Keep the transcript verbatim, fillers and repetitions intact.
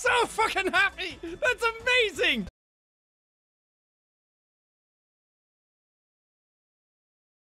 so fucking happy! That's amazing!